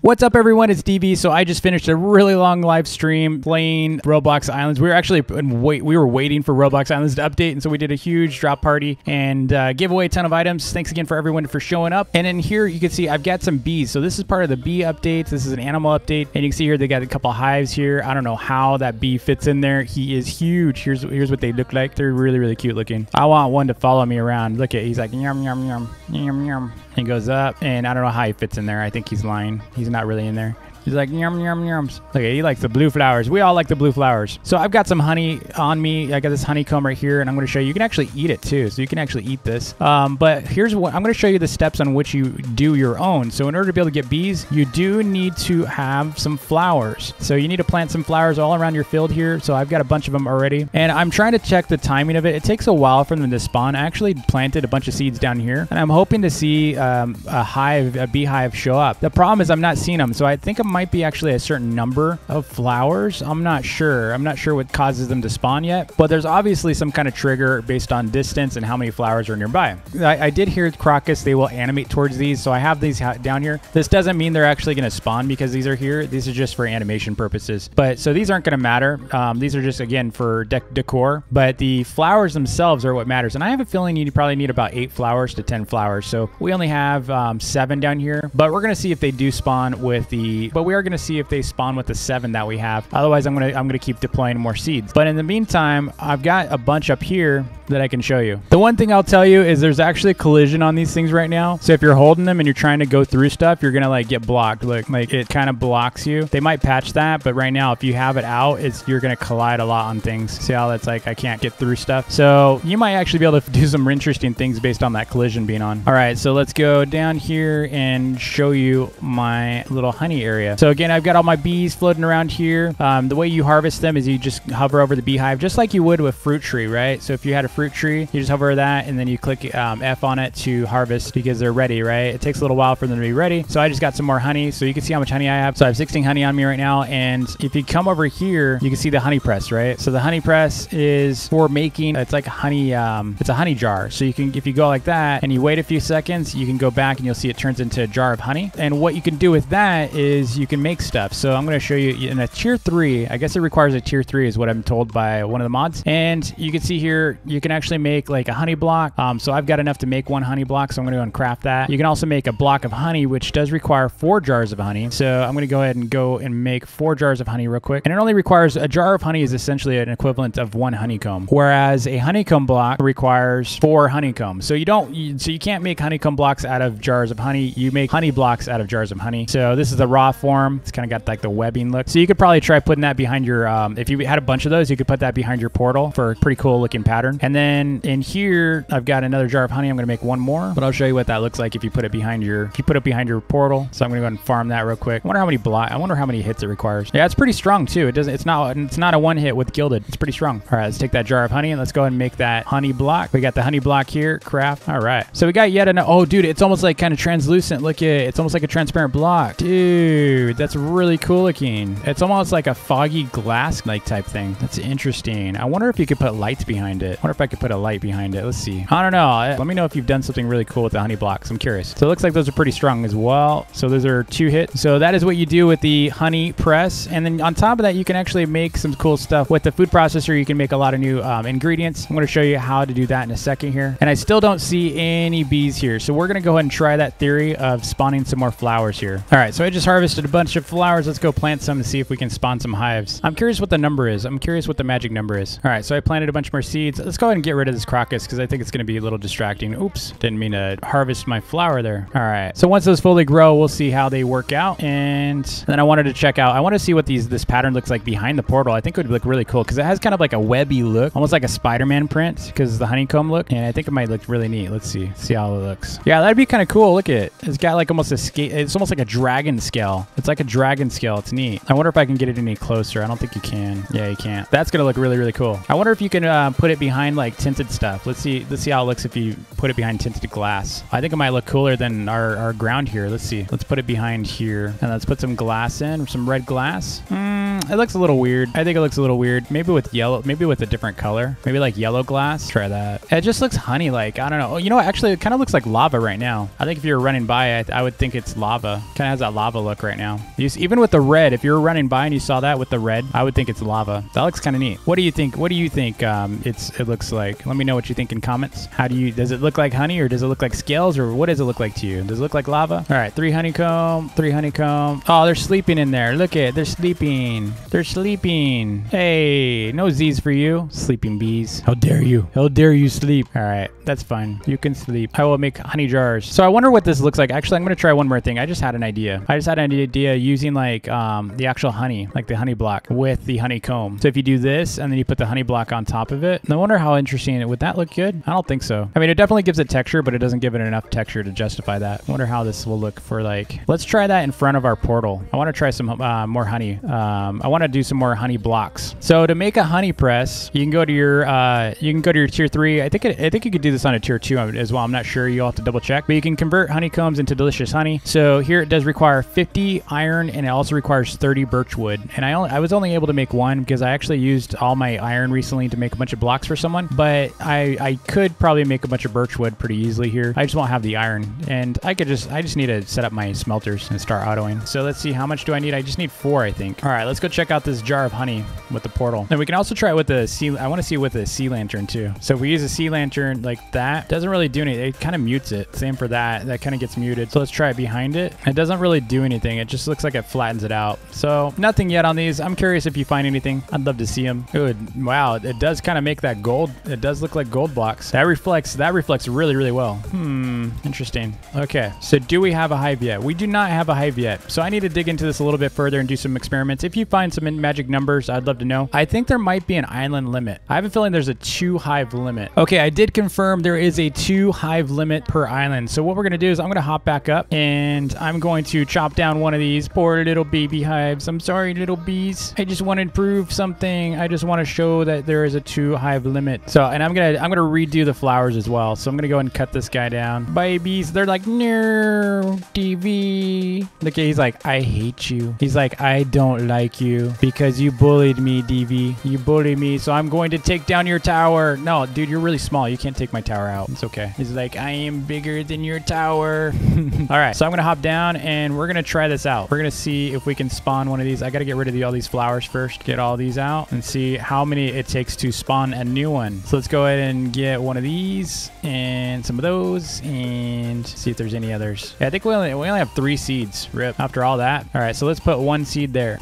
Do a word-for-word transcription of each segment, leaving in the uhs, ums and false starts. What's up, everyone? It's D V. So I just finished a really long live stream playing Roblox Islands. We were actually wait we were waiting for Roblox Islands to update, and so we did a huge drop party and uh, gave away a ton of items. Thanks again for everyone for showing up. And in here you can see I've got some bees. So this is part of the bee updates. This is an animal update, and you can see here they got a couple hives here. I don't know how that bee fits in there. He is huge. Here's here's what they look like. They're really really cute looking. I want one to follow me around. Look at he's like yum yum yum yum yum. He goes up, and I don't know how he fits in there. I think he's lying. He's not really in there. He's like, yum, yum, yums. Look, he likes the blue flowers. We all like the blue flowers. So I've got some honey on me. I got this honeycomb right here, and I'm going to show you. You can actually eat it, too. So you can actually eat this. Um, but here's what I'm going to show you the steps on which you do your own. So in order to be able to get bees, you do need to have some flowers. So you need to plant some flowers all around your field here. So I've got a bunch of them already. And I'm trying to check the timing of it. It takes a while for them to spawn. I actually planted a bunch of seeds down here, and I'm hoping to see um, a hive, a beehive show up. The problem is I'm not seeing them. So I think I'm might be actually a certain number of flowers. I'm not sure. I'm not sure what causes them to spawn yet, but there's obviously some kind of trigger based on distance and how many flowers are nearby. I, I did hear crocus, they will animate towards these, so I have these down here. This doesn't mean they're actually going to spawn because these are here. These are just for animation purposes. But so these aren't going to matter. Um, these are just, again, for de decor, but the flowers themselves are what matters. And I have a feeling you probably need about eight flowers to ten flowers. So we only have um, seven down here, but we're going to see if they do spawn with the but we are going to see if they spawn with the seven that we have. Otherwise, I'm going to I'm going to keep deploying more seeds. But in the meantime, I've got a bunch up here that I can show you. The one thing I'll tell you is there's actually a collision on these things right now. So if you're holding them and you're trying to go through stuff, you're going to like get blocked. Look, like it kind of blocks you. They might patch that, but right now if you have it out, it's you're going to collide a lot on things. See how that's like I can't get through stuff. So you might actually be able to do some interesting things based on that collision being on. All right, so let's go down here and show you my little honey area. So again, I've got all my bees floating around here. Um, the way you harvest them is you just hover over the beehive, just like you would with fruit tree, right? So if you had a fruit tree, you just hover over that, and then you click um, F on it to harvest because they're ready, right? It takes a little while for them to be ready. So I just got some more honey. So you can see how much honey I have. So I have sixteen honey on me right now. And if you come over here, you can see the honey press, right? So the honey press is for making, it's like a honey, um, it's a honey jar. So you can, if you go like that and you wait a few seconds, you can go back and you'll see it turns into a jar of honey. And what you can do with that is you can make stuff. So I'm going to show you in a tier three. I guess it requires a tier three is what I'm told by one of the mods. And you can see here, you can actually make like a honey block. Um, so I've got enough to make one honey block. So I'm going to go and craft that. You can also make a block of honey, which does require four jars of honey. So I'm going to go ahead and go and make four jars of honey real quick. And it only requires a jar of honey is essentially an equivalent of one honeycomb, whereas a honeycomb block requires four honeycombs. So you don't, you, so you can't make honeycomb blocks out of jars of honey. You make honey blocks out of jars of honey. So this is the raw form. It's kind of got like the webbing look. So you could probably try putting that behind your, um, if you had a bunch of those, you could put that behind your portal for a pretty cool looking pattern. And then in here, I've got another jar of honey. I'm going to make one more, but I'll show you what that looks like if you put it behind your, if you put it behind your portal. So I'm going to go ahead and farm that real quick. I wonder how many block, I wonder how many hits it requires. Yeah, it's pretty strong too. It doesn't, it's not, it's not a one hit with gilded. It's pretty strong. All right, let's take that jar of honey and let's go ahead and make that honey block. We got the honey block here, craft. All right. So we got yet another, oh dude, it's almost like kind of translucent. Look at it. It's almost like a transparent block. Dude. Dude, that's really cool looking. It's almost like a foggy glass like type thing. That's interesting. I wonder if you could put lights behind it. I wonder if I could put a light behind it. Let's see. I don't know. Let me know if you've done something really cool with the honey blocks. I'm curious. So it looks like those are pretty strong as well. So those are two hits. So that is what you do with the honey press. And then on top of that, you can actually make some cool stuff with the food processor. You can make a lot of new um, ingredients. I'm going to show you how to do that in a second here. And I still don't see any bees here. So we're going to go ahead and try that theory of spawning some more flowers here. All right. So I just harvested a bunch of flowers. Let's go plant some and see if we can spawn some hives. I'm curious what the number is. I'm curious what the magic number is. All right, so I planted a bunch more seeds. Let's go ahead and get rid of this crocus because I think it's going to be a little distracting. Oops, didn't mean to harvest my flower there. All right, so once those fully grow, we'll see how they work out. And then I wanted to check out, I want to see what these this pattern looks like behind the portal. I think it would look really cool because it has kind of like a webby look, almost like a Spider-Man print because the honeycomb look. And I think it might look really neat. Let's see, see how it looks. Yeah, that'd be kind of cool. Look at it. It's got like almost a scale. It's almost like a dragon scale. It's like a dragon scale. It's neat. I wonder if I can get it any closer. I don't think you can. Yeah, you can't. That's going to look really, really cool. I wonder if you can uh, put it behind like tinted stuff. Let's see. Let's see how it looks if you put it behind tinted glass. I think it might look cooler than our, our ground here. Let's see. Let's put it behind here and let's put some glass in, some red glass. Mm, it looks a little weird. I think it looks a little weird. Maybe with yellow, maybe with a different color. Maybe like yellow glass. Try that. It just looks honey-like. I don't know. Oh, you know what? Actually, it kind of looks like lava right now. I think if you're running by, I, I would think it's lava. Kind of has that lava look right now. now. You see, even with the red, if you were running by and you saw that with the red, I would think it's lava. That looks kind of neat. What do you think? What do you think um, it's it looks like? Let me know what you think in comments. How do you? Does it look like honey, or does it look like scales, or what does it look like to you? Does it look like lava? All right, three honeycomb, three honeycomb. Oh, they're sleeping in there. Look at it. They're sleeping. They're sleeping. Hey, no Z's for you, sleeping bees. How dare you? How dare you sleep? All right, that's fine. You can sleep. I will make honey jars. So I wonder what this looks like. Actually, I'm gonna try one more thing. I just had an idea. I just had an idea using like um, the actual honey, like the honey block with the honeycomb. So if you do this and then you put the honey block on top of it, and I wonder how interesting it would that look good? I don't think so. I mean, it definitely gives it texture, but it doesn't give it enough texture to justify that. I wonder how this will look for like, let's try that in front of our portal. I want to try some uh, more honey. Um, I want to do some more honey blocks. So to make a honey press, you can go to your, uh, you can go to your tier three. I think it, I think you could do this on a tier two as well. I'm not sure. You'll have to double check, but you can convert honeycombs into delicious honey. So here it does require fifty iron, and it also requires thirty birch wood. And I only, I was only able to make one because I actually used all my iron recently to make a bunch of blocks for someone, but I, I could probably make a bunch of birch wood pretty easily here. I just won't have the iron, and I could just, I just need to set up my smelters and start autoing. So let's see, how much do I need? I just need four, I think. All right, let's go check out this jar of honey with the portal. And we can also try it with the sea, I want to see it with a sea lantern too. So if we use a sea lantern like that, doesn't really do anything. It kind of mutes it. Same for that. That kind of gets muted. So let's try it behind it. It doesn't really do anything. It just looks like it flattens it out. So nothing yet on these. I'm curious if you find anything. I'd love to see them. It would, wow, it does kind of make that gold. It does look like gold blocks. That reflects, that reflects really, really well. Hmm, interesting. Okay, so do we have a hive yet? We do not have a hive yet. So I need to dig into this a little bit further and do some experiments. If you find some magic numbers, I'd love to know. I think there might be an island limit. I have a feeling there's a two hive limit. Okay, I did confirm there is a two hive limit per island. So what we're gonna do is I'm gonna hop back up and I'm going to chop down one of these poor little baby hives. I'm sorry, little bees. I just want to prove something. I just want to show that there is a two hive limit. So, and I'm gonna I'm gonna redo the flowers as well. So I'm gonna go and cut this guy down. Bye, bees. They're like, no, D V. Look at, he's like, I hate you. He's like, I don't like you because you bullied me, D V. You bullied me. So I'm going to take down your tower. No, dude, you're really small. You can't take my tower out. It's okay. He's like, I am bigger than your tower. All right, so I'm gonna hop down and we're gonna try this out. We're gonna see if we can spawn one of these. I gotta get rid of the, all these flowers first. Get all these out and see how many it takes to spawn a new one. So let's go ahead and get one of these and some of those and see if there's any others. Yeah, I think we only, we only have three seeds. Rip. After all that. All right, so let's put one seed there.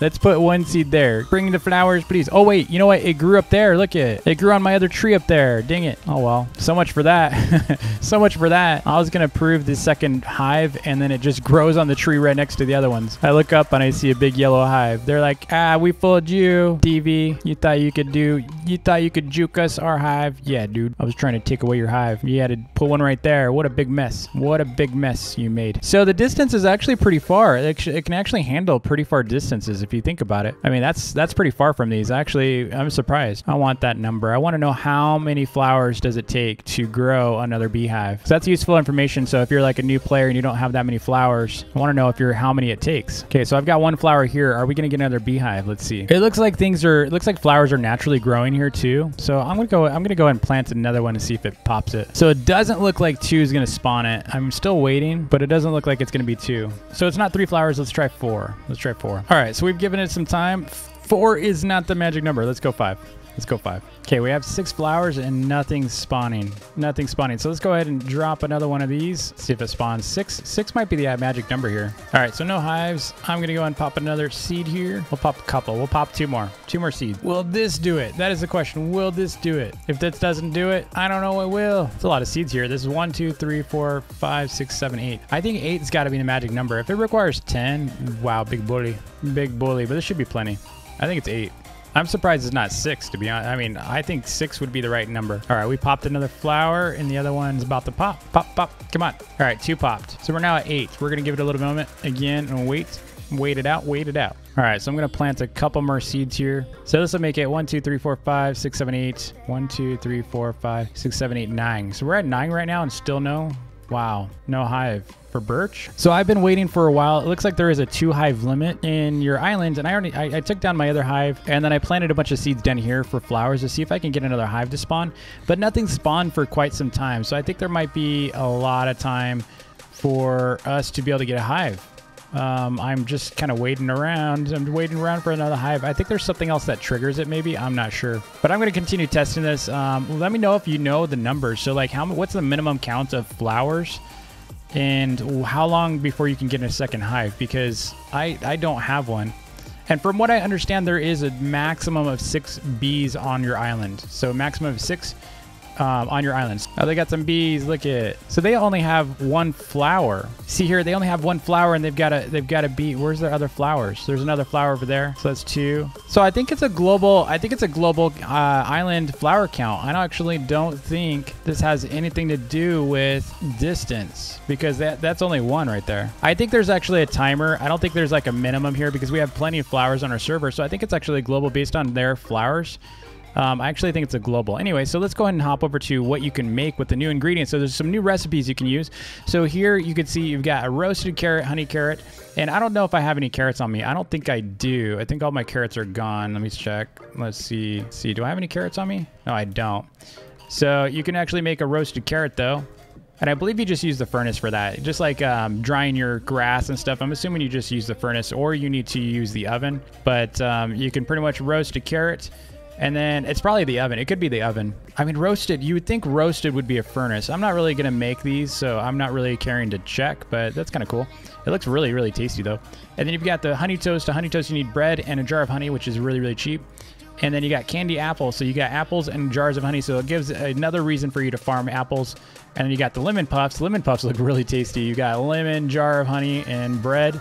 Let's put one seed there. Bring the flowers, please. Oh wait, you know what? It grew up there. Look at it. It grew on my other tree up there. Dang it. Oh well. So much for that. So much for that. I was gonna prove the second hive, and then it just grows on the tree right next to the other ones. I look up and I see a big yellow hive. They're like, ah, we fooled you, D V. You thought you could do, you thought you could juke us, our hive. Yeah, dude. I was trying to take away your hive. You had to put one right there. What a big mess. What a big mess you made. So the distance is actually pretty far. It can actually handle pretty far distances if you think about it. I mean, that's that's pretty far from these. Actually, I'm surprised. I want that number. I want to know how many flowers does it take to grow another beehive. So that's useful information. So if you're like a new player and you don't have that many flowers, I want to know if you're how many it takes. Okay, so I've got one flower here. Are we gonna get another beehive? Let's see. It looks like things are. It looks like flowers are naturally growing here too. So I'm gonna go. I'm gonna go ahead and plant another one to see if it pops it. So it doesn't look like two is gonna spawn it. I'm still waiting, but it doesn't look like it's gonna be two. So it's not three flowers. Let's try four. Let's try four. All right. So we've given it some time. Four is not the magic number. Let's go five. Let's go five. Okay, we have six flowers and nothing's spawning. Nothing's spawning. So let's go ahead and drop another one of these. See if it spawns six. Six might be the magic number here. All right, so no hives. I'm gonna go and pop another seed here. We'll pop a couple. We'll pop two more. Two more seeds. Will this do it? That is the question. Will this do it? If this doesn't do it, I don't know what will. It's a lot of seeds here. This is one, two, three, four, five, six, seven, eight. I think eight's gotta be the magic number. If it requires ten, wow, big bully. Big bully, but this should be plenty. I think it's eight. I'm surprised it's not six, to be honest. I mean, I think six would be the right number. All right, we popped another flower, and the other one's about to pop. Pop, pop, come on. All right, two popped. So we're now at eight. We're gonna give it a little moment again and wait. Wait it out, wait it out. All right, so I'm gonna plant a couple more seeds here. So this will make it one, two, three, four, five, six, seven, eight. One, two, three, four, five, six, seven, eight, nine. So we're at nine right now and still no, wow, no hive. For birch. So I've been waiting for a while. It looks like there is a two hive limit in your islands, and I already I, I took down my other hive, and then I planted a bunch of seeds down here for flowers to see if I can get another hive to spawn, but nothing spawned for quite some time. So I think there might be a lot of time for us to be able to get a hive. Um, I'm just kind of waiting around. I'm waiting around for another hive. I think there's something else that triggers it maybe. I'm not sure. But I'm going to continue testing this. Um, let me know if you know the numbers. So like how what's the minimum count of flowers? And how long before you can get in a second hive? Because I, I don't have one. And from what I understand, there is a maximum of six bees on your island. So maximum of six um, on your island. Oh, they got some bees. Look at it. So they only have one flower. See here, they only have one flower, and they've got a they've got a bee. Where's their other flowers? There's another flower over there. So that's two. So I think it's a global. I think it's a global uh, island flower count. I actually don't think this has anything to do with distance because that that's only one right there. I think there's actually a timer. I don't think there's like a minimum here because we have plenty of flowers on our server. So I think it's actually global based on their flowers. Um, I actually think it's a global. Anyway, so let's go ahead and hop over to what you can make with the new ingredients. So there's some new recipes you can use. So here you can see you've got a roasted carrot, honey carrot, and I don't know if I have any carrots on me. I don't think I do. I think all my carrots are gone. Let me check. Let's see. Let's see, do I have any carrots on me? No, I don't. So you can actually make a roasted carrot though. And I believe you just use the furnace for that. Just like um, drying your grass and stuff. I'm assuming you just use the furnace or you need to use the oven, but um, you can pretty much roast a carrot. And then it's probably the oven. It could be the oven. I mean, roasted, you would think roasted would be a furnace. I'm not really going to make these, so I'm not really caring to check, but that's kind of cool. It looks really, really tasty though. And then you've got the honey toast. To honey toast, you need bread and a jar of honey, which is really, really cheap. And then you got candy apples. So you got apples and jars of honey. So it gives another reason for you to farm apples. And then you got the lemon puffs. Lemon puffs look really tasty. You got lemon, jar of honey, and bread.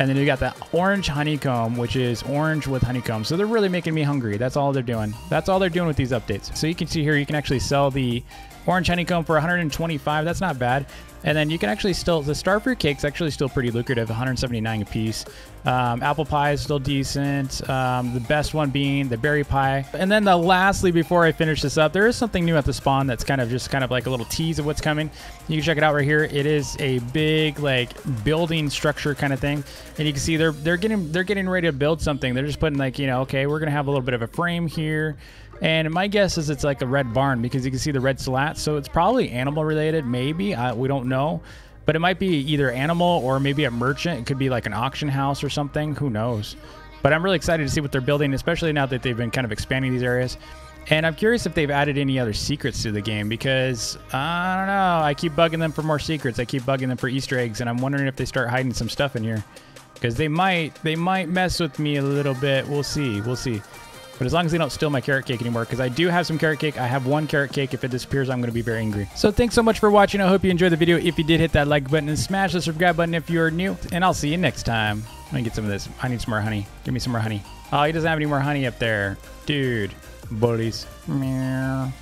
And then you got the orange honeycomb, which is orange with honeycomb. So they're really making me hungry. That's all they're doing. That's all they're doing with these updates. So you can see here, you can actually sell the orange honeycomb for one hundred twenty-five. That's not bad. And then you can actually still, the star fruit cake's actually still pretty lucrative, one hundred seventy-nine a piece. Um, apple pie is still decent. Um, the best one being the berry pie. And then the lastly, before I finish this up, there is something new at the spawn that's kind of just kind of like a little tease of what's coming. You can check it out right here. It is a big like building structure kind of thing. And you can see they're they're getting they're getting ready to build something. They're just putting like, you know, okay, we're gonna have a little bit of a frame here. And my guess is it's like a red barn because you can see the red slats. So it's probably animal related, maybe. Uh, we don't know. But it might be either animal or maybe a merchant. It could be like an auction house or something. Who knows? But I'm really excited to see what they're building, especially now that they've been kind of expanding these areas. And I'm curious if they've added any other secrets to the game because, I don't know, I keep bugging them for more secrets. I keep bugging them for Easter eggs, and I'm wondering if they start hiding some stuff in here. Because they might, they might mess with me a little bit. We'll see. We'll see. But as long as they don't steal my carrot cake anymore, because I do have some carrot cake. I have one carrot cake. If it disappears, I'm going to be very angry. So thanks so much for watching. I hope you enjoyed the video. If you did, hit that like button and smash the subscribe button if you're new. And I'll see you next time. Let me get some of this. I need some more honey. Give me some more honey. Oh, he doesn't have any more honey up there. Dude. Bullies. Meow.